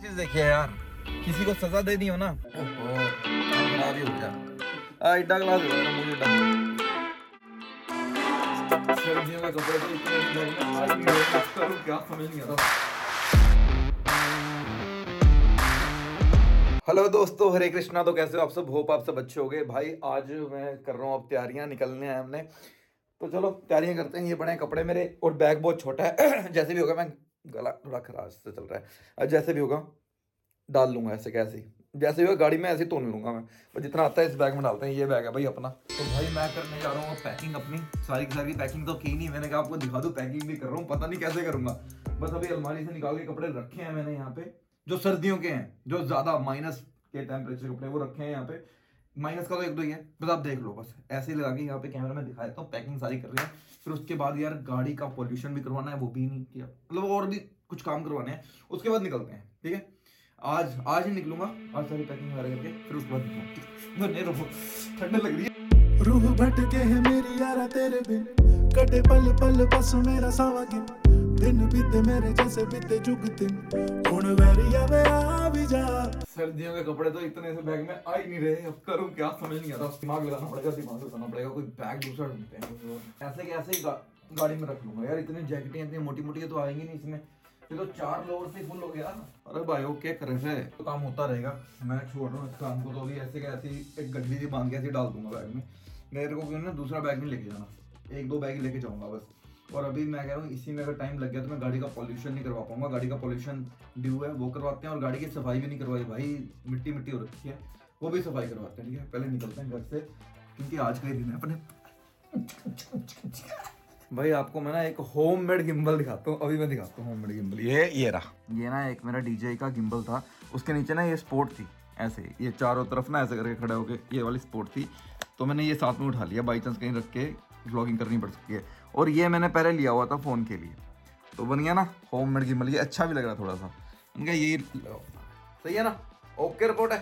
एक चीज देखिए यार, किसी को सजा देनी हो ना भी हो गया। हेलो दोस्तों, हरे कृष्णा। तो कैसे हो आप सब? होप आप सब अच्छे हो गए। भाई आज मैं कर रहा हूँ, अब तैयारियाँ निकलने हैं हमने, तो चलो तैयारियाँ करते हैं। ये बड़े कपड़े मेरे और बैग बहुत छोटा है। जैसे भी होगा, मैं गला थोड़ा खराश से चल रहा है, जैसे भी होगा डाल लूँगा ऐसे कैसे, जैसे भी गाड़ी में ऐसे तोड़ लूँगा मैं, और जितना आता है इस बैग में डालते हैं। ये बैग है भाई अपना। तो भाई मैं करने जा रहा हूँ पैकिंग अपनी, सारी की सारी पैकिंग तो की नहीं मैंने, कहा आपको दिखा दूँ पैकिंग भी कर रहा हूँ, पता नहीं कैसे करूँगा। बस अभी अलमारी से निकाल के कपड़े रखे हैं मैंने यहाँ पे, जो सर्दियों के हैं, जो ज़्यादा माइनस के टेम्परेचर कपड़े वो रखे हैं यहाँ पे। माइनस का तो एक दो ही है, बस आप देख लो। बस ऐसे ही लगा के यहाँ पे कैमरा में दिखा देता हूँ। पैकिंग सारी कर रहे हैं, फिर उसके बाद यार गाड़ी का पोल्यूशन भी करवाना है, वो भी नहीं किया, मतलब और भी कुछ काम करवाने हैं, उसके बाद निकलते हैं। ठीक है, आज ही निकलूंगा, आज सारी पैकिंग वगैरह करके फिर उसके बाद निकलूंगा। ठंड लग रही है, रूह भटके है मेरी यारा तेरे बिन, कटे पल पल बस मेरा सावा दिन, दिन बीते मेरे जैसे बीते जुग दिन, कौन वैरिया वे आ भी जा। सर्दियों के कपड़े तो इतने से बैग में आ ही नहीं रहे, अब करूं क्या समझ नहीं आता। दिमाग लगाना पड़ेगा, दिमाग लगाना पड़ेगा, कोई बैग दूसरा ढूंढते हैं। ऐसे कैसे ही गाड़ी में रख लूंगा यार। इतनी जैकेटें इतनी मोटी मोटी तो आएंगी नहीं इसमें, ये तो चार लोवर से फुल हो गया। अरे भाई वो क्या करे से, तो काम होता रहेगा। मैं छोड़ रहा हूँ इस काम को, तो भी ऐसे कैसे एक गड्ढी से बांध के ऐसे डाल दूंगा बैग में। मेरे को क्यों ना दूसरा बैग नहीं लेके जाना, एक दो बैग लेके जाऊँगा बस। और अभी मैं कह रहा हूँ इसी में अगर टाइम लग गया तो मैं गाड़ी का पॉल्यूशन नहीं करवा पाऊंगा। गाड़ी का पॉल्यूशन ड्यू है, वो करवाते हैं, और गाड़ी की सफाई भी नहीं करवाई भाई, मिट्टी मिट्टी हो रखी है, वो भी सफाई करवाते हैं। ठीक है, पहले निकलते हैं घर से, क्योंकि आज का ही दिन है अपने। भाई आपको मैं ना एक होममेड गिम्बल दिखाता हूँ, अभी मैं दिखाता हूँ होममेड गिम्बल। ये रहा, ये ना एक मेरा डीजे का गिम्बल था, उसके नीचे ना ये स्पोर्ट थी, ऐसे ये चारों तरफ ना ऐसे करके खड़े होके ये वाली स्पोर्ट थी, तो मैंने ये साथ में उठा लिया, बाई चांस कहीं रख के व्लॉगिंग करनी पड़ सकती है। और ये मैंने पहले लिया हुआ था फ़ोन के लिए, तो बन गया ना होममेड गिम्बल। ये अच्छा भी लग रहा थोड़ा सा, इनका ये सही है ना। ओके रिपोर्ट है,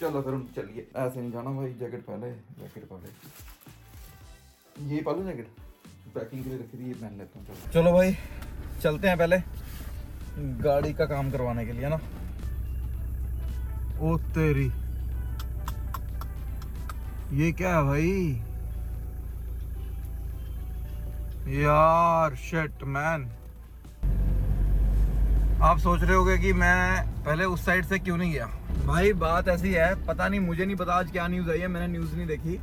चलो फिर चलिए। ऐसे नहीं जाना भाई, जैकेट पहले, जैकेट पहले, ये पालू जैकेट पैकिंग के लिए रखी थी, ये पहन लेता हूँ। चलो भाई चलते हैं, पहले गाड़ी का काम करवाने के लिए ना। ओ तेरी, ये क्या है भाई यार, शिट मैन। आप सोच रहे होगे कि मैं पहले उस साइड से क्यों नहीं गया। भाई बात ऐसी है, पता नहीं, मुझे नहीं पता आज क्या न्यूज़ आई है, मैंने न्यूज़ नहीं देखी।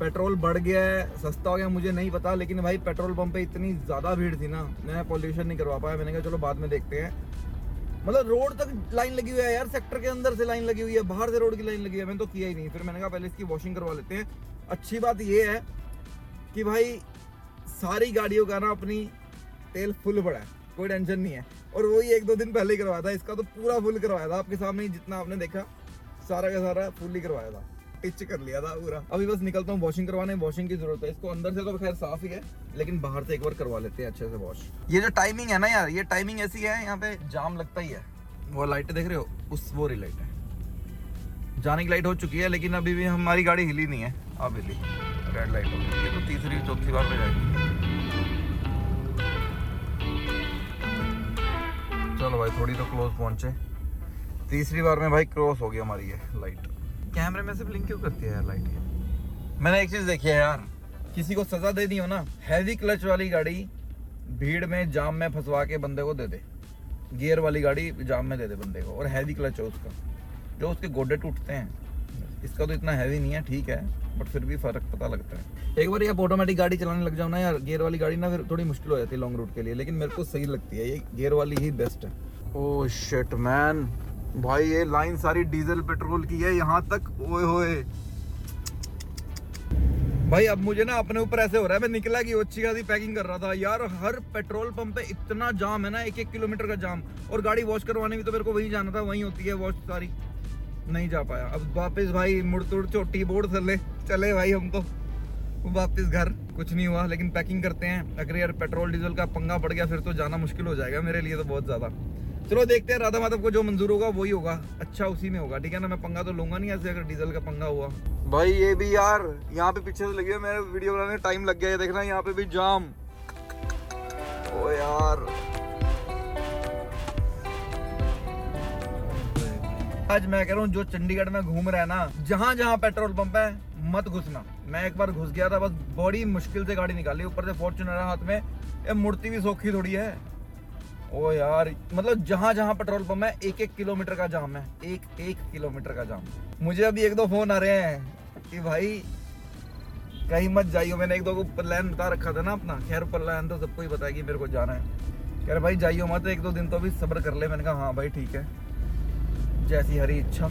पेट्रोल बढ़ गया है, सस्ता हो गया, मुझे नहीं पता, लेकिन भाई पेट्रोल पंप पे इतनी ज़्यादा भीड़ थी ना, मैं पॉल्यूशन नहीं करवा पाया। मैंने कहा चलो बाद में देखते हैं। मतलब रोड तक लाइन लगी हुई है यार, सेक्टर के अंदर से लाइन लगी हुई है, बाहर से रोड की लाइन लगी है, मैंने तो किया ही नहीं। फिर मैंने कहा पहले इसकी वॉशिंग करवा लेते हैं। अच्छी बात यह है कि भाई सारी गाड़ियों का ना अपनी तेल फुल भरा है, कोई टेंशन नहीं है। और वही एक दो दिन पहले ही करवाया था, इसका तो पूरा फुल करवाया था, आपके सामने जितना आपने देखा सारा का सारा फुल ही करवाया था, टिच कर लिया था पूरा। अभी बस निकलता हूँ वॉशिंग करवाने, वॉशिंग की जरूरत है। इसको अंदर से तो खैर साफ ही है, लेकिन बाहर से एक बार करवा लेते हैं अच्छे से वॉश। ये जो टाइमिंग है ना यार, ये टाइमिंग ऐसी है, यहाँ पे जाम लगता ही है। वो लाइटें देख रहे हो, उस वो रिलाइट है, जाने की लाइट हो चुकी है, लेकिन अभी भी हमारी गाड़ी हिली नहीं है। अब हिली, रेड लाइट हो गई, ये तो तीसरी चौथी बार में जाएगी। चलो भाई थोड़ी तो क्लोज पहुंचे, तीसरी बार में भाई क्रॉस हो गई हमारी ये लाइट। कैमरे में से ब्लिंक क्यों करती है यार लाइट ये? मैंने एक चीज़ देखी है यार, किसी को सज़ा देनी हो ना, हैवी क्लच वाली गाड़ी भीड़ में जाम में फंसवा के बंदे को दे दे, गियर वाली गाड़ी जाम में दे दे बंदे को, और हैवी क्लच हो उसका, जो उसके गोडे टूटते हैं। इसका तो इतना हैवी नहीं है, ठीक है, बट फिर भी फ़र्क पता लगता है। एक बार ये ऑटोमेटिक गाड़ी चलाने लग जाओ ना यार, गियर वाली गाड़ी ना फिर थोड़ी मुश्किल हो जाती है लॉन्ग रूट के लिए, लेकिन मेरे को सही लगती है, ये गियर वाली ही बेस्ट है। ओह शिट मैन, भाई ये लाइन सारी डीजल पेट्रोल की है यहाँ तक। ओए होए भाई, अब मुझे ना अपने ऊपर ऐसे हो रहा है। मैं निकला कि अच्छी खासी पैकिंग कर रहा था यार, हर पेट्रोल पंप पे इतना जाम है ना, एक एक किलोमीटर का जाम। और गाड़ी वॉश करवाने भी तो मेरे को वहीं जाना था, वहीं होती है वॉश सारी, नहीं जा पाया। अब वापस भाई मुड़ तुड़ चोटी बोर्ड चले भाई हम तो वापस घर। कुछ नहीं हुआ, लेकिन पैकिंग करते हैं। अगर यार पेट्रोल डीजल का पंगा पड़ गया फिर तो जाना मुश्किल हो जाएगा मेरे लिए तो बहुत ज़्यादा। चलो देखते हैं, राधा माधव को जो मंजूर होगा वही होगा, अच्छा उसी में होगा। ठीक है ना, मैं पंगा तो लूंगा नहीं ऐसे अगर डीजल का पंगा हुआ। भाई ये भी यार यहाँ पे पीछे से लगी है, मेरे वीडियो बनाने टाइम लग गया, ये देखना यहाँ पे भी जाम। ओ यार आज मैं कह रहा हूँ जो चंडीगढ़ में घूम रहा है ना, जहाँ जहाँ पेट्रोल पंप है मत घुसना। मैं एक बार घुस गया था, बस बड़ी मुश्किल से गाड़ी निकाली, ऊपर से फॉर्च्यूनर हाथ में। ये मूर्ति भी सौखी थोड़ी है। ओ यार, मतलब जहाँ जहाँ पेट्रोल पंप है एक एक किलोमीटर का जाम है, एक एक किलोमीटर का जाम। मुझे अभी एक दो फोन आ रहे हैं कि भाई कहीं मत जाइयो। मैंने एक दो को प्लान बता रखा था ना अपना, खैर प्लान तो सबको ही बताया कि मेरे को जाना है। कह रहे भाई जाइयो मत, एक दो दिन तो भी सब्र कर ले। मैंने कहा हाँ भाई ठीक है, जैसी हरी इच्छा,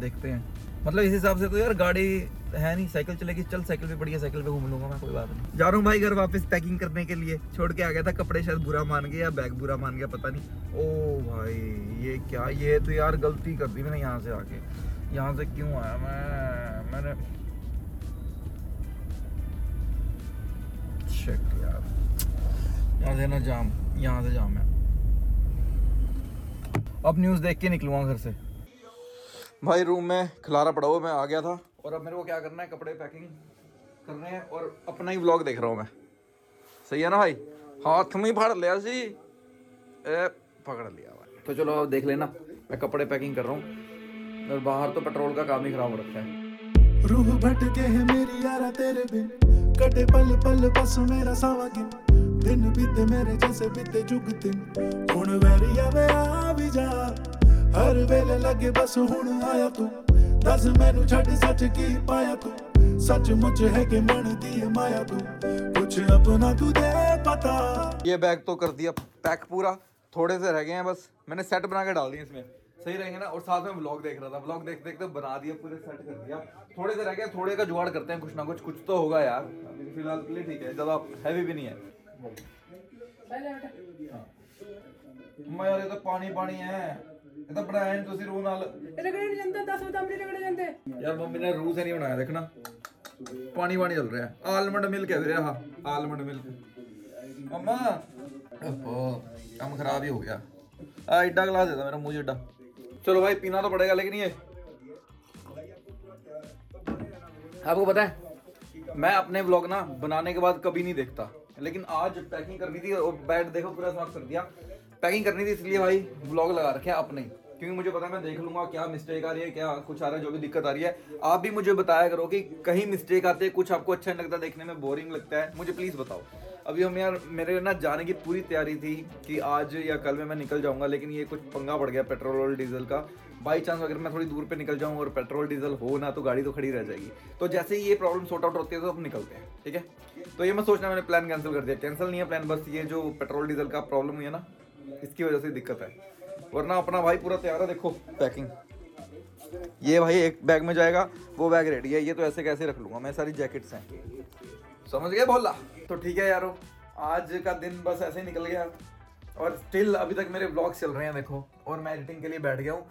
देखते हैं। मतलब इस हिसाब से तो यार गाड़ी है नहीं, साइकिल चलेगी। चल साइकिल पे बढ़िया, साइकिल पे घूम लूंगा मैं, कोई बात नहीं। जा रहा हूँ भाई घर वापस पैकिंग करने के लिए। छोड़ के आ गया था कपड़े, शायद बुरा मान गया या बैग बुरा मान गया, पता नहीं। ओ भाई ये क्या, ये तो यार गलती कर दी मैंने। यहाँ से आके, यहाँ से क्यों आया मैंने शिट यार, यहाँ से ना जाम, यहाँ से जाम है। अब न्यूज़ देख के निकलूँगा घर से। भाई रूम में खिलारा पड़ा हुआ, मैं आ गया था और अब मेरे को क्या करना है, कपड़े पैकिंग करने हैं और अपना ही व्लॉग देख रहा हूँ मैं। सही है ना भाई? हाथ में ही फाड़ लिया सी, पकड़ लिया भाई। तो चलो अब देख लेना, मैं कपड़े पैकिंग कर रहा हूँ और बाहर तो पेट्रोल का काम ही खराब हो रखा है। रूह भटके है मेरी यारा तेरे बिन, कटे पल पल बस मेरा सावा दिन, दिन बीते मेरे जैसे बीते जुग दिन, हुण वैरिया वे आ भी जा, हर वेले लगे बस हुण आया तू, दस मैनू छड़ सच की पाया तू, सचमुच है कि मन दी माया तू, कुछ अपना तू दे पता। ये बैग तो कर दिया पैक पूरा, थोड़े से रह गए हैं बस। मैंने सेट बना के डाल दिए इसमें, सही रहेंगे ना। और साथ में व्लॉग देख रहा था, व्लॉग देखते देखते बना दिया, पूरे सेट कर दिया। थोड़े से रह गए, थोड़े का जुगाड़ करते हैं, कुछ ना कुछ तो होगा यार। अभी फिलहाल के लिए ठीक है, ज़्यादा हैवी भी नहीं है। मैं यार ये तो पानी पानी है, ਇਹ ਤਾਂ ਬਣਾਇਆ ਨਹੀਂ ਤੁਸੀਂ ਰੂਹ ਨਾਲ। ਇਹ ਰਗੜੇ ਨਹੀਂ ਜਾਂਦੇ, 10 ਮਿੰਟ ਆਪਣੇ ਰਗੜੇ ਜਾਂਦੇ ਯਾਰ। ਮੰਮੀ ਨੇ ਰੂਹ ਸੇ ਨਹੀਂ ਬਣਾਇਆ, ਦੇਖਣਾ ਪਾਣੀ ਪਾਣੀ ਚੱਲ ਰਿਹਾ। ਆਲਮੰਡ ਮਿਲਕ ਹੈ ਵੀਰੇ, ਆਹ ਆਲਮੰਡ ਮਿਲਕ। ਮੰਮਾ ਓਹੋ ਕੰਮ ਖਰਾਬ ਹੀ ਹੋ ਗਿਆ। ਆ ਐਡਾ ਗਲਾਸ ਦੇ ਦਾ ਮੇਰਾ ਮੂੰਹ ਜਿੱਡਾ। ਚਲੋ ਭਾਈ ਪੀਣਾ ਤਾਂ ਪੜੇਗਾ, ਲੇਕਿਨ ਇਹ आपको पता है मैं अपने व्लॉग ना बनाने के बाद कभी नहीं देखता, लेकिन आज पैकिंग करनी थी और बैग देखो पूरा साफ कर दिया। पैकिंग करनी थी इसलिए भाई व्लॉग लगा रखे हैं आपने, क्योंकि मुझे पता है मैं देख लूँगा क्या मिस्टेक आ रही है, क्या कुछ आ रहा है, जो भी दिक्कत आ रही है। आप भी मुझे बताया करो कि कहीं मिस्टेक आते हैं, कुछ आपको अच्छा नहीं लगता, देखने में बोरिंग लगता है, मुझे प्लीज़ बताओ। अभी हम यार मेरे ना जाने की पूरी तैयारी थी कि आज या कल में मैं निकल जाऊँगा, लेकिन ये कुछ पंगा पड़ गया पेट्रोल और डीजल का। बाई चांस अगर मैं थोड़ी दूर पर निकल जाऊँ और पेट्रोल डीजल हो ना तो गाड़ी तो खड़ी रह जाएगी। तो जैसे ही ये प्रॉब्लम सॉर्ट आउट होती है तो हम निकलते हैं, ठीक है। तो ये मैं सोचना मैंने प्लान कैंसिल कर दिया। कैंसिल नहीं है प्लान, बस ये जो पेट्रोल डीजल का प्रॉब्लम हुई है ना, इसकी वजह से दिक्कत है। वरना अपना भाई पूरा तैयार है। देखो पैकिंग, ये भाई एक बैग में जाएगा, वो बैग रेडी है। ये तो ऐसे कैसे रख लूँगा मैं, सारी जैकेट्स हैं, समझ गए बोला। तो ठीक है यारो, आज का दिन बस ऐसे ही निकल गया और स्टिल अभी तक मेरे ब्लॉग चल रहे हैं देखो, और मैं एडिटिंग के लिए बैठ गया हूँ।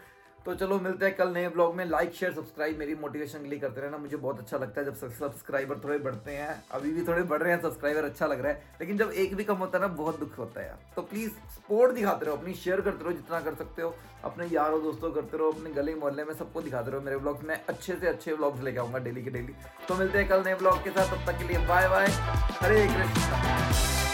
तो चलो मिलते हैं कल नए ब्लॉग में। लाइक शेयर सब्सक्राइब मेरी मोटिवेशन के लिए करते रहना, मुझे बहुत अच्छा लगता है जब सब्सक्राइबर थोड़े बढ़ते हैं। अभी भी थोड़े बढ़ रहे हैं सब्सक्राइबर, अच्छा लग रहा है, लेकिन जब एक भी कम होता है ना बहुत दुख होता है यार। तो प्लीज़ सपोर्ट दिखाते रहो अपनी, शेयर करते रहो जितना कर सकते हो, अपने यारों दोस्तों करते रहो, अपने गली मोहल्ले में सबको दिखाते रहो मेरे ब्लॉग्स। मैं अच्छे से अच्छे ब्लॉग्स लेके आऊँगा डेली के डेली। तो मिलते हैं कल नए ब्लॉग के साथ, तब तक के लिए बाय बाय, हरे कृष्णा।